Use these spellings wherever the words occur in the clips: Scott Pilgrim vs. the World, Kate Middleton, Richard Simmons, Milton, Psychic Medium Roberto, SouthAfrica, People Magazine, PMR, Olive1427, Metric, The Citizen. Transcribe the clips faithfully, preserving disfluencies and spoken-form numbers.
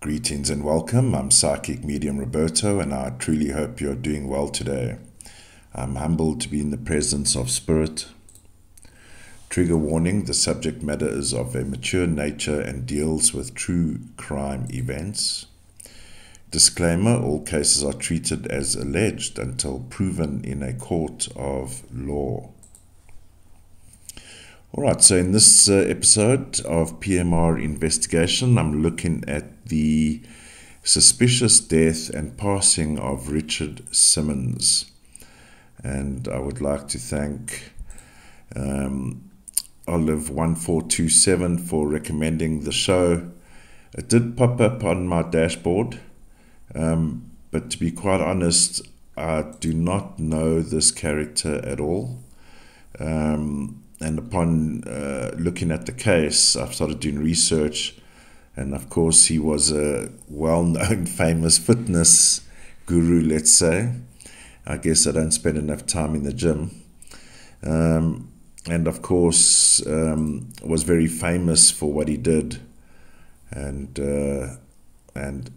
Greetings and welcome. I'm Psychic Medium Roberto, and I truly hope you're doing well today. I'm humbled to be in the presence of spirit. Trigger warning, the subject matter is of a mature nature and deals with true crime events. Disclaimer, all cases are treated as alleged until proven in a court of law. Alright, so in this uh, episode of P M R investigation, I'm looking at the suspicious death and passing of Richard Simmons. And I would like to thank um, Olive one four two seven for recommending the show. It did pop up on my dashboard, um, but to be quite honest, I do not know this character at all. Um... And upon uh, looking at the case, I've started doing research. And of course, he was a well-known, famous fitness guru, let's say. I guess I don't spend enough time in the gym. Um, and of course, um, was very famous for what he did. And, uh, and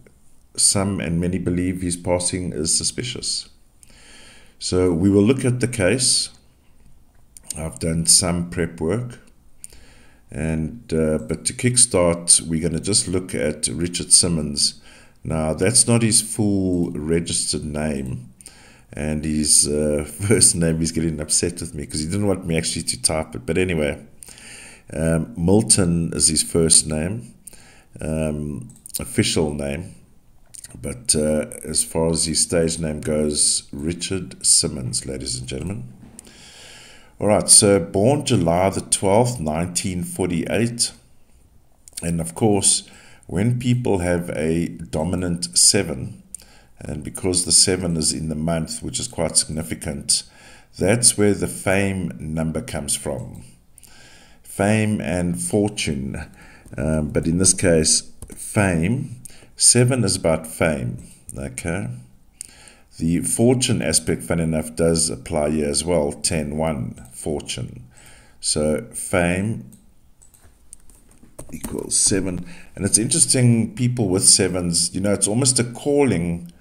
some and many believe his passing is suspicious. So we will look at the case. I've done some prep work, and uh, but to kickstart, we're going to just look at Richard Simmons. Now, that's not his full registered name, and his uh, first name is getting upset with me because he didn't want me actually to type it. But anyway, um, Milton is his first name, um, official name, but uh, as far as his stage name goes, Richard Simmons, ladies and gentlemen. All right, so born July the twelfth, nineteen forty-eight. And of course, when people have a dominant seven, and because the seven is in the month, which is quite significant, that's where the fame number comes from. Fame and fortune. Um, but in this case, fame. Seven is about fame, okay? The fortune aspect, fun enough, does apply here as well. ten one, fortune. So fame equals seven. And it's interesting, people with sevens, you know, it's almost a calling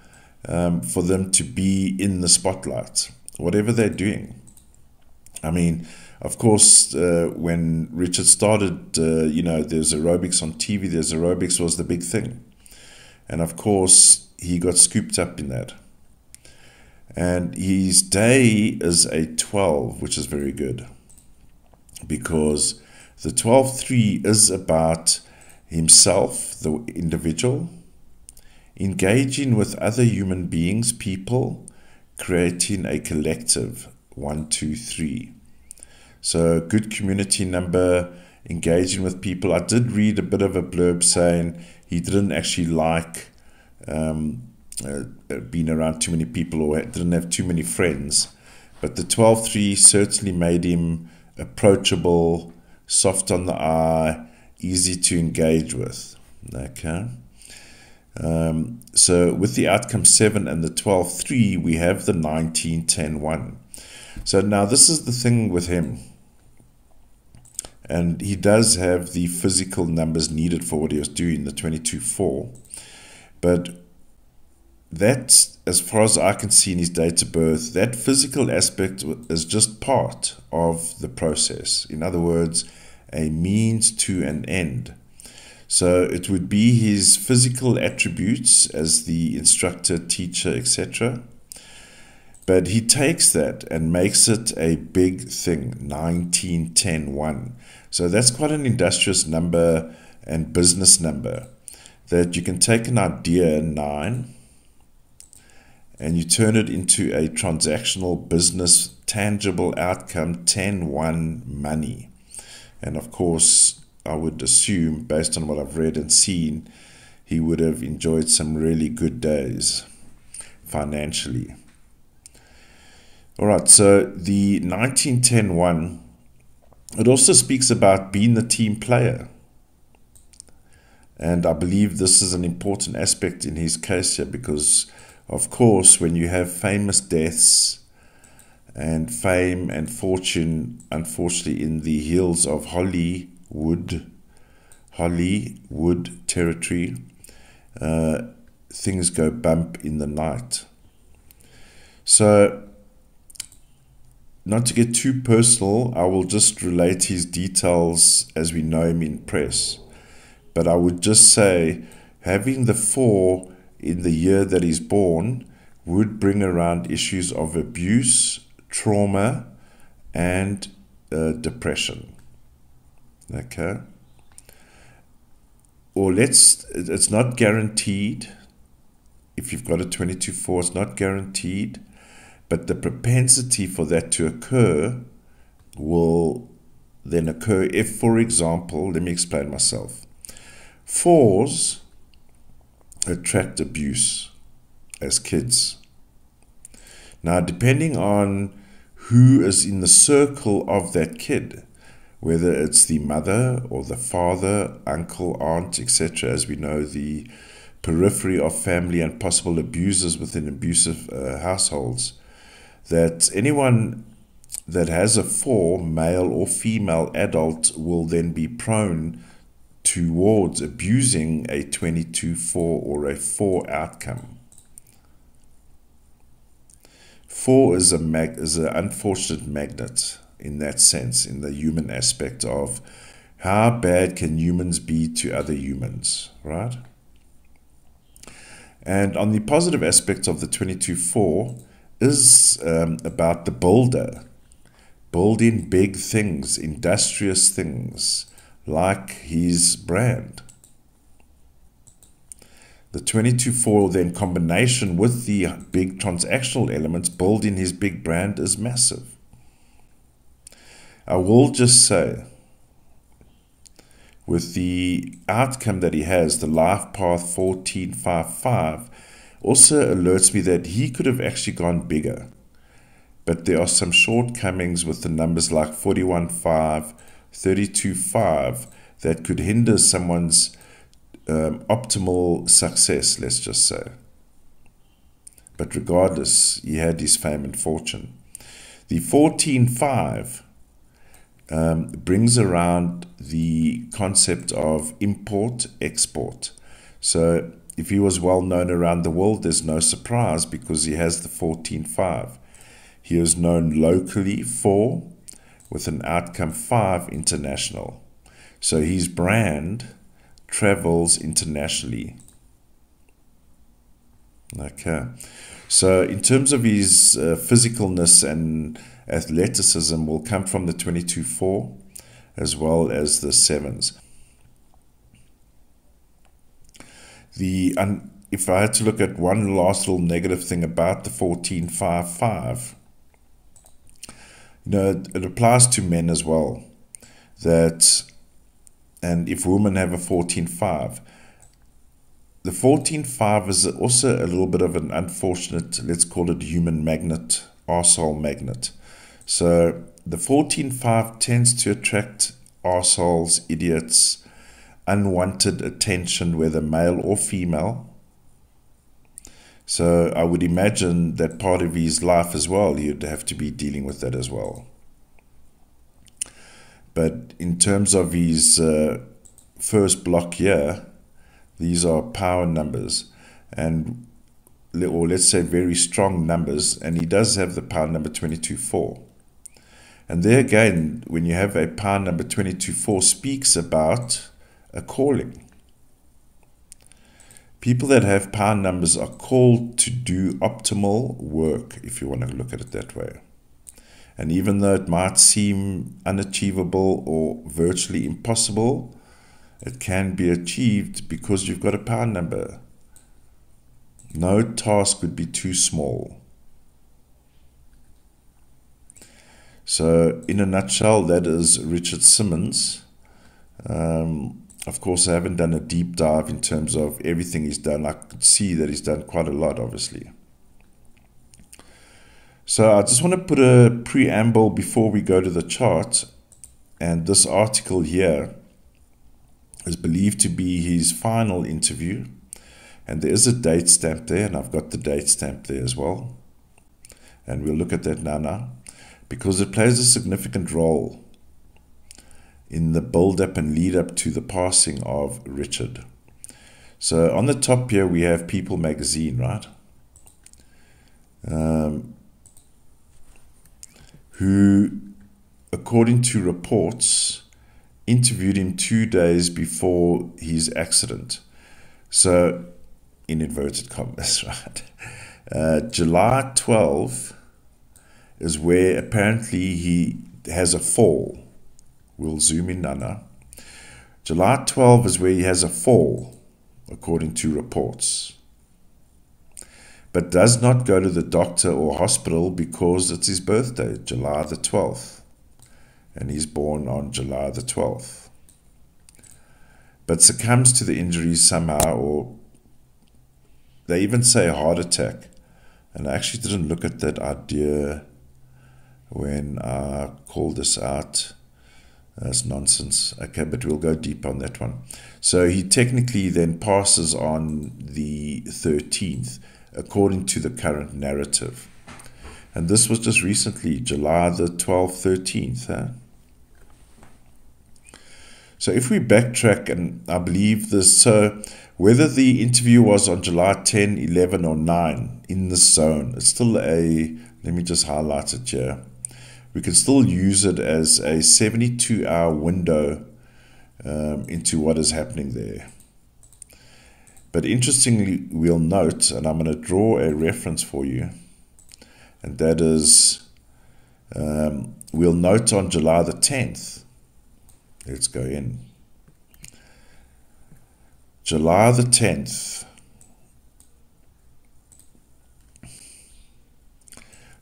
um, for them to be in the spotlight, whatever they're doing. I mean, of course, uh, when Richard started, uh, you know, there's aerobics on T V, there's aerobics was the big thing. And of course, he got scooped up in that. And his day is a twelve, which is very good, because the twelve three is about himself, the individual, engaging with other human beings, people, creating a collective, one, two, three. So good community number, engaging with people. I did read a bit of a blurb saying he didn't actually like um, Uh, been around too many people or didn't have too many friends, but the twelve three certainly made him approachable, soft on the eye, easy to engage with. Okay, um, so with the outcome seven and the twelve three, we have the nineteen ten one. So now this is the thing with him, and he does have the physical numbers needed for what he was doing, the twenty-two four, but that, as far as I can see in his date of birth, that physical aspect is just part of the process. In other words, a means to an end. So it would be his physical attributes as the instructor, teacher, et cetera. But he takes that and makes it a big thing, nineteen ten one. So that's quite an industrious number and business number, that you can take an idea, nine, and you turn it into a transactional business, tangible outcome, ten one, money. And of course, I would assume, based on what I've read and seen, he would have enjoyed some really good days financially. All right, so the nineteen ten one, it also speaks about being the team player. And I believe this is an important aspect in his case here, because of course, when you have famous deaths and fame and fortune, unfortunately, in the heels of Hollywood, Hollywood territory, uh, things go bump in the night. So, not to get too personal, I will just relate his details as we know him in press. But I would just say having the four in the year that he's born would bring around issues of abuse, trauma, and uh, depression. Okay? Or let's, it's not guaranteed. If you've got a twenty-two four, it's not guaranteed. But the propensity for that to occur will then occur if, for example, let me explain myself. Fours attract abuse as kids. Now, depending on who is in the circle of that kid, whether it's the mother or the father, uncle, aunt, et cetera, as we know, the periphery of family and possible abusers within abusive uh, households, that anyone that has a four, male or female adult, will then be prone towards abusing a twenty-two four or a four outcome. Four is a mag is an unfortunate magnet in that sense, in the human aspect of how bad can humans be to other humans, right? And on the positive aspect of the twenty-two four, is um, about the builder, building big things, industrious things, like his brand. The twenty-two four then combination with the big transactional elements, building his big brand, is massive. I will just say, with the outcome that he has, the life path fourteen fifty-five, also alerts me that he could have actually gone bigger. But there are some shortcomings with the numbers like forty-one five, thirty-two five that could hinder someone's um, optimal success, let's just say. But regardless, he had his fame and fortune. The fourteen five um, brings around the concept of import-export. So if he was well known around the world, there's no surprise because he has the fourteen five. He is known locally, four, with an outcome five, international. So his brand travels internationally. Okay. So in terms of his uh, physicalness and athleticism will come from the twenty-two four as well as the sevens. The, um, if I had to look at one last little negative thing about the fourteen fifty-five, you know, it, it applies to men as well. That, and if women have a fourteen five, the fourteen five is also a little bit of an unfortunate, let's call it human magnet, arsehole magnet. So the fourteen five tends to attract arseholes, idiots, unwanted attention, whether male or female. So I would imagine that part of his life as well, you'd have to be dealing with that as well. But in terms of his uh, first block here, these are power numbers, and or let's say very strong numbers, and he does have the power number twenty-two four. And there again, when you have a power number twenty-two four, speaks about a calling. People that have power numbers are called to do optimal work, if you want to look at it that way. And even though it might seem unachievable or virtually impossible, it can be achieved because you've got a power number. No task would be too small. So in a nutshell, that is Richard Simmons. Um, Of course, I haven't done a deep dive in terms of everything he's done. I could see that he's done quite a lot, obviously. So I just want to put a preamble before we go to the chart. And this article here is believed to be his final interview. And there is a date stamp there, and I've got the date stamp there as well. And we'll look at that now, now because it plays a significant role in the build-up and lead-up to the passing of Richard. So on the top here, we have People Magazine, right? Um, who, according to reports, interviewed him two days before his accident. So, in inverted commas, right? Uh, July twelfth is where apparently he has a fall. We'll zoom in, Nana. July twelfth is where he has a fall, according to reports, but does not go to the doctor or hospital because it's his birthday, July the twelfth, and he's born on July the twelfth, but succumbs to the injuries somehow, or they even say heart attack. And I actually didn't look at that idea when I called this out. That's nonsense. Okay, but we'll go deep on that one. So he technically then passes on the thirteenth, according to the current narrative. And this was just recently, July the twelfth, thirteenth. Huh? So if we backtrack, and I believe this, so whether the interview was on July ten, eleven, or nine, in this zone, it's still a, let me just highlight it here. We can still use it as a seventy-two hour window um, into what is happening there. But interestingly, we'll note, and I'm going to draw a reference for you, and that is, um, we'll note on July the tenth. Let's go in. July the tenth.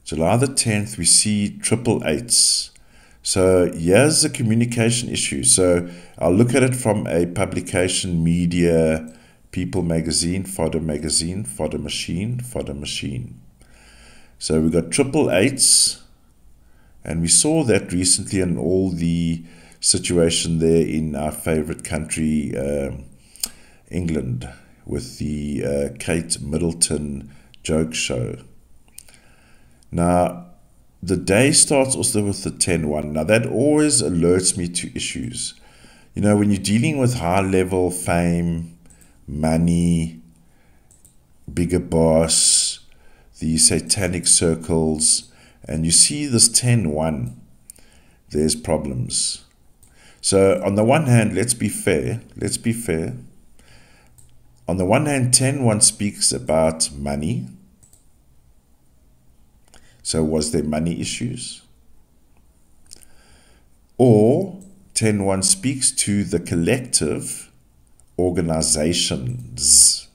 July the tenth, we see triple eights. So here's a communication issue. So I'll look at it from a publication, media, People Magazine, Fodder Magazine, Fodder Machine, Fodder Machine. So we got triple eights, and we saw that recently in all the situation there in our favorite country, um, England, with the uh, Kate Middleton joke show. Now, the day starts also with the ten one. Now, that always alerts me to issues. You know, when you're dealing with high-level fame, money, bigger boss, the satanic circles, and you see this ten one, there's problems. So, on the one hand, let's be fair. Let's be fair. On the one hand, ten one speaks about money. So was there money issues? Or ten one speaks to the collective organizations.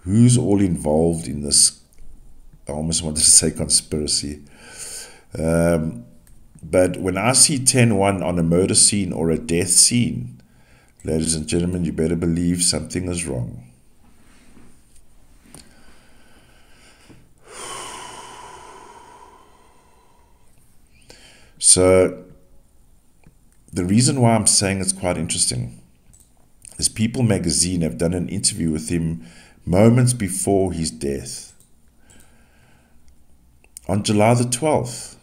Who's all involved in this? I almost wanted to say conspiracy. Um, but when I see ten one on a murder scene or a death scene, ladies and gentlemen, you better believe something is wrong. So the reason why I'm saying it's quite interesting is People Magazine have done an interview with him moments before his death on July the twelfth.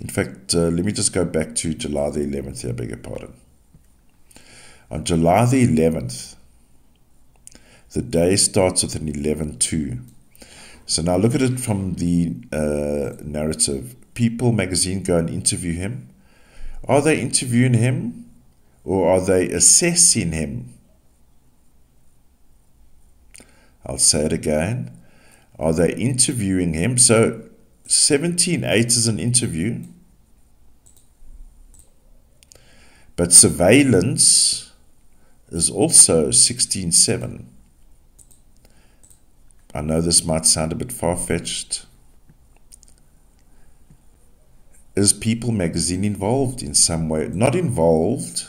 In fact, uh, let me just go back to July the eleventh here, I beg your pardon. On July the eleventh, the day starts with an eleven two. So now look at it from the uh, narrative. People Magazine go and interview him. Are they interviewing him, or are they assessing him? I'll say it again. Are they interviewing him? So seventeen eight is an interview, but surveillance is also sixteen seven. I know this might sound a bit far-fetched. Is People Magazine involved in some way? Not involved,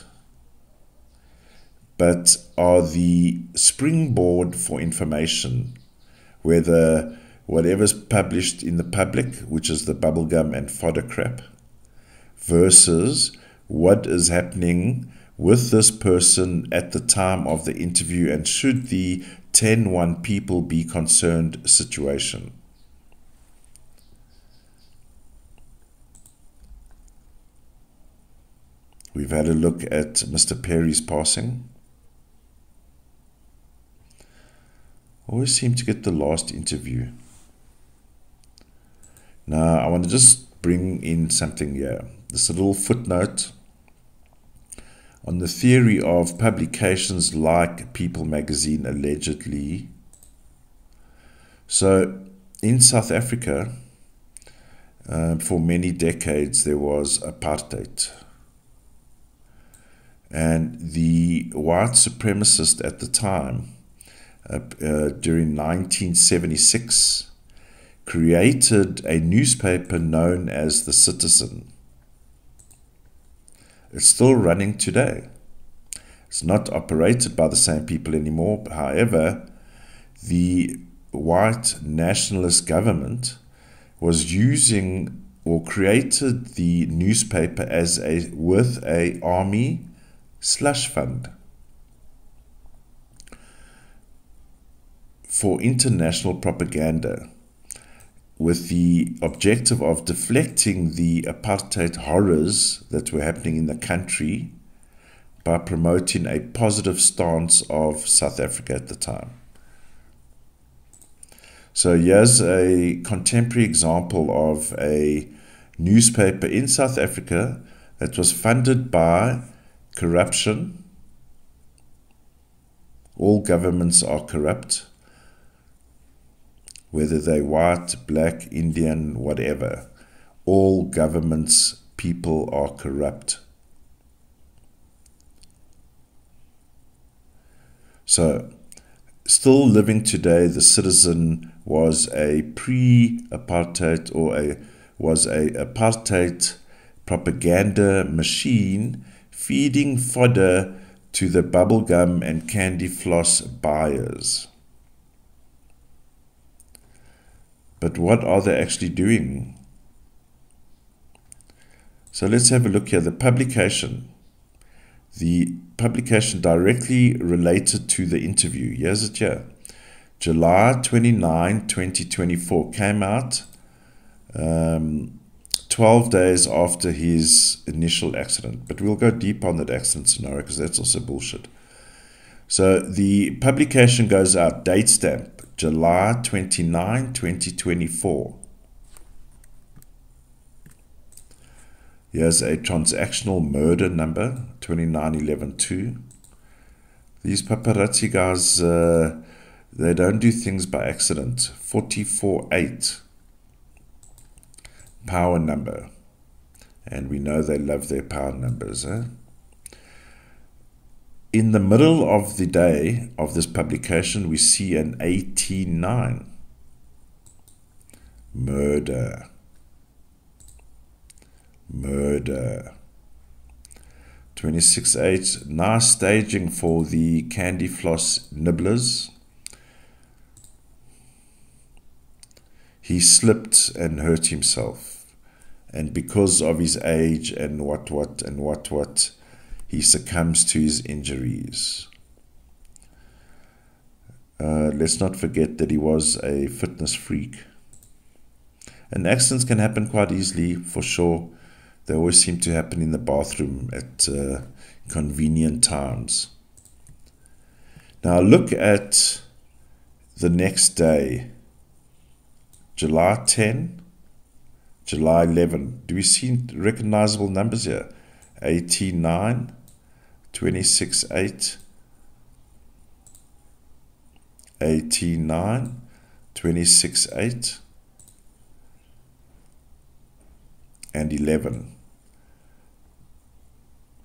but are the springboard for information, whether whatever's published in the public, which is the bubblegum and fodder crap, versus what is happening with this person at the time of the interview, and should the ten one people be concerned situation. We've had a look at Mister Perry's passing. Always seem to get the last interview. Now, I want to just bring in something here. This little footnote on the theory of publications like People Magazine, allegedly. So, in South Africa, uh, for many decades, there was apartheid. And the white supremacist at the time, uh, uh, during nineteen seventy-six, created a newspaper known as The Citizen. It's still running today. It's not operated by the same people anymore. However, the white nationalist government was using or created the newspaper as a with a army slush fund for international propaganda, with the objective of deflecting the apartheid horrors that were happening in the country by promoting a positive stance of South Africa at the time. So here's a contemporary example of a newspaper in South Africa that was funded by corruption. All governments are corrupt, whether they white, black, Indian, whatever. All governments, people are corrupt. So, still living today, The Citizen was a pre-apartheid or a was a apartheid propaganda machine feeding fodder to the bubblegum and candy floss buyers. But what are they actually doing? So let's have a look here. The publication. The publication directly related to the interview. Here's it here. July twenty-ninth, twenty twenty-four. Came out um, twelve days after his initial accident. But we'll go deep on that accident scenario because that's also bullshit. So the publication goes out. Date stamp. July twenty-ninth, twenty twenty-four. Here's a transactional murder number, two nine one one two. These paparazzi guys, uh, they don't do things by accident. four four eight power number. And we know they love their power numbers. Eh? In the middle of the day of this publication, we see an eighty-nine murder, murder, twenty-six eight, nice staging for the candy floss nibblers. He slipped and hurt himself, and because of his age and what what and what what, he succumbs to his injuries. Uh, let's not forget that he was a fitness freak. And accidents can happen quite easily, for sure. They always seem to happen in the bathroom at uh, convenient times. Now look at the next day. July tenth, July eleventh. Do we see recognizable numbers here? eighty-nine, twenty-six eight, eighty-nine, twenty-six eight, and eleven,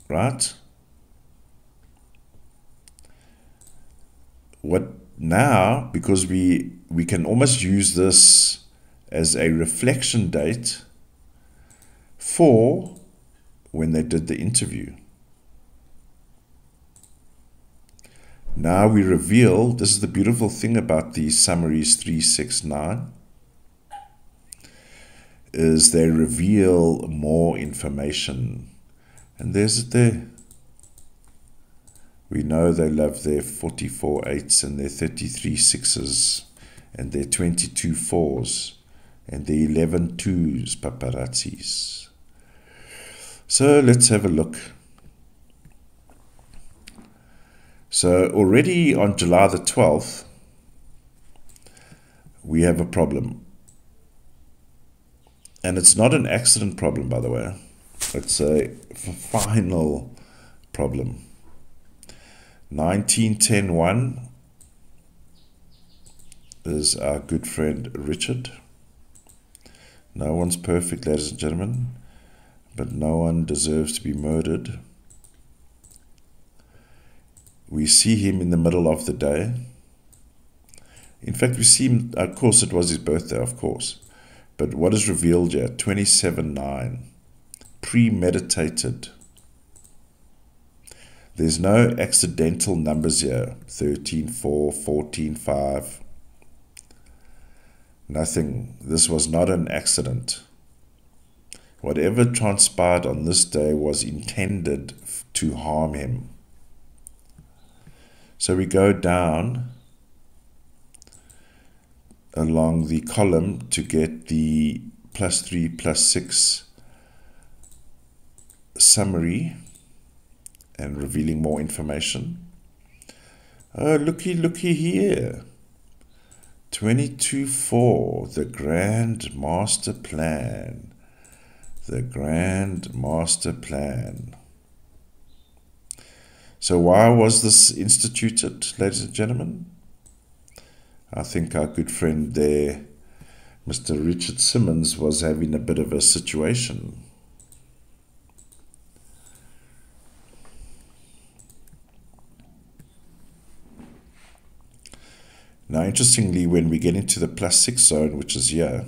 right? What now, because we, we can almost use this as a reflection date for when they did the interview. Now we reveal, this is the beautiful thing about the summaries three six nine, is they reveal more information. And there's it there. We know they love their forty-four eights and their thirty-three sixes and their twenty-two fours and their eleven twos, paparazzis. So let's have a look. So already on July the twelfth, we have a problem. And it's not an accident problem, by the way. It's a final problem. nineteen ten one is our good friend Richard. No one's perfect, ladies and gentlemen, but no one deserves to be murdered. We see him in the middle of the day. In fact, we see him, of course, it was his birthday, of course. But what is revealed here, twenty-seven nine, premeditated. There's no accidental numbers here, thirteen four, fourteen five, nothing. This was not an accident. Whatever transpired on this day was intended to harm him. So we go down along the column to get the plus three, plus six summary and revealing more information. Oh, looky, looky here. twenty-two four, the Grand Master Plan. The Grand Master Plan. So why was this instituted, ladies and gentlemen? I think our good friend there, Mister Richard Simmons, was having a bit of a situation. Now, interestingly, when we get into the plus six zone, which is here,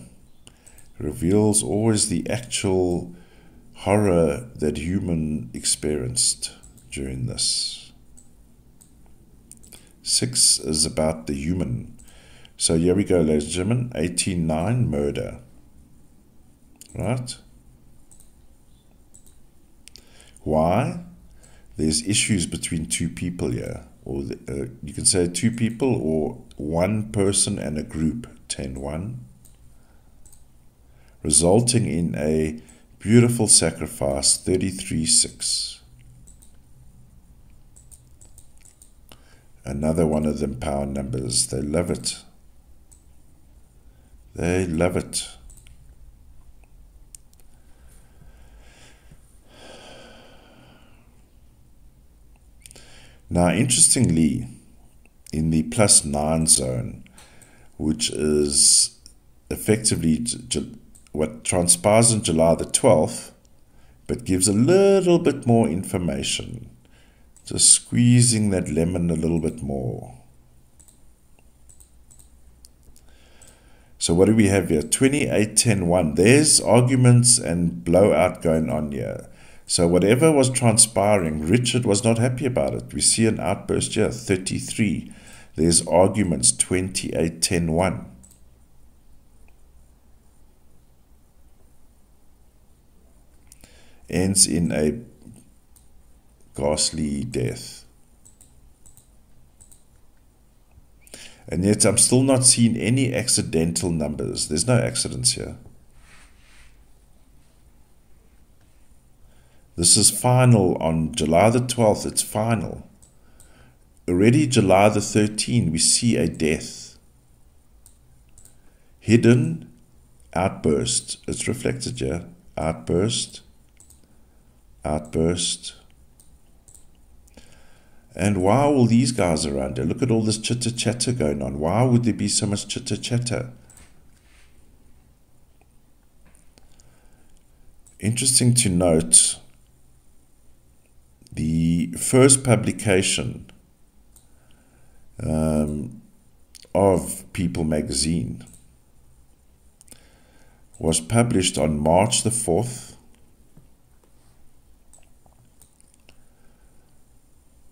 reveals always the actual horror that human experienced during this. Six is about the human. So here we go, ladies and gentlemen, eighteen nine, murder. Right? Why? There's issues between two people here. Or the, uh, you can say two people or one person and a group, ten one. Resulting in a beautiful sacrifice, thirty-three six. Another one of them power numbers. They love it. They love it. Now, interestingly, in the plus nine zone, which is effectively what transpires on July the twelfth, but gives a little bit more information. Just squeezing that lemon a little bit more. So what do we have here? twenty-eight ten one. There's arguments and blowout going on here. So whatever was transpiring, Richard was not happy about it. We see an outburst here, thirty-three. There's arguments, twenty-eight ten one. Ends in a ghastly death. And yet I'm still not seeing any accidental numbers. There's no accidents here. This is final on July the twelfth. It's final. Already July the thirteenth, we see a death. Hidden outburst. It's reflected here. Outburst. Outburst. And why are all these guys around here? Look at all this chitter-chatter going on. Why would there be so much chitter-chatter? Interesting to note, the first publication um, of People Magazine was published on March the fourth.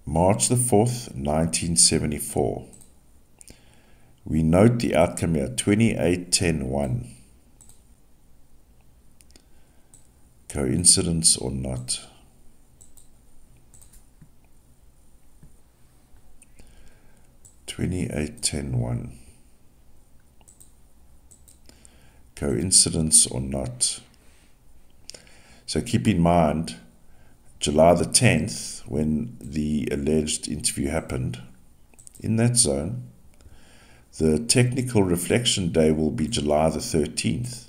March the fourth, nineteen seventy-four. We note the outcome here, twenty-eight ten one. Coincidence or not? twenty-eight ten one. Coincidence or not? So keep in mind, July the tenth, when the alleged interview happened, in that zone, The technical reflection day will be July the thirteenth.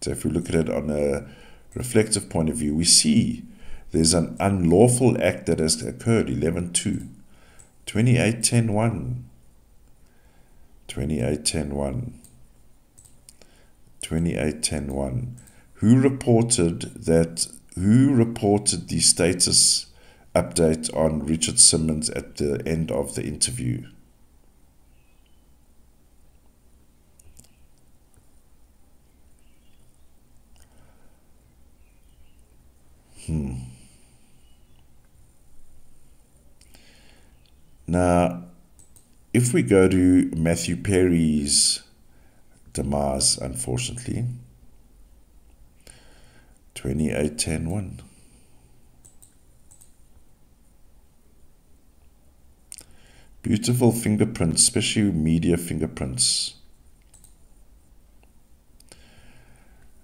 So if we look at it on a reflective point of view, we see there's an unlawful act that has occurred, eleven two, twenty-eight ten one, twenty-eight ten one, twenty-eight ten one. Who reported that? Who reported the status update on Richard Simmons at the end of the interview? Hmm. Now, if we go to Matthew Perry's demise, unfortunately, twenty-eight ten one. Beautiful fingerprints, especially media fingerprints.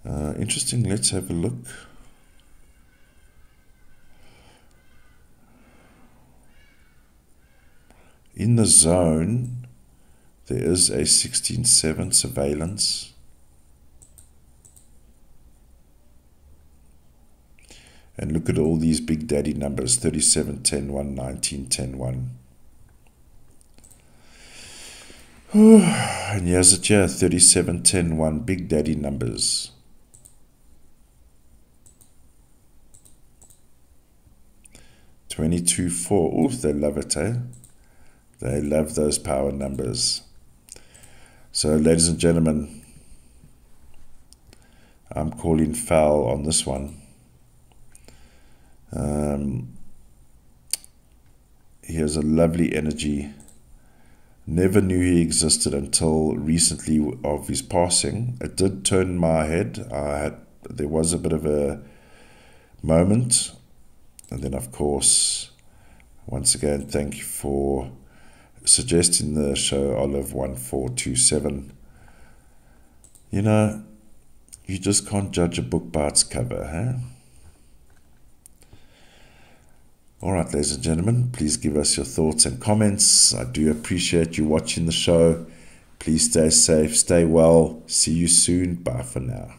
Uh, interesting. Let's have a look. In the zone, there is a sixteen seven surveillance. And look at all these big daddy numbers, thirty-seven ten one, nineteen ten one. And here's it here, thirty-seven ten one, big daddy numbers. twenty-two four, oof, they love it, eh? They love those power numbers. So, ladies and gentlemen, I'm calling foul on this one. Um, he has a lovely energy. Never knew he existed until recently of his passing. It did turn my head. I had there was a bit of a moment, and then, of course, once again, thank you for suggesting the show, Olive one four two seven. You know, you just can't judge a book by its cover, huh? All right, ladies and gentlemen, please give us your thoughts and comments. I do appreciate you watching the show. Please stay safe, stay well. See you soon. Bye for now.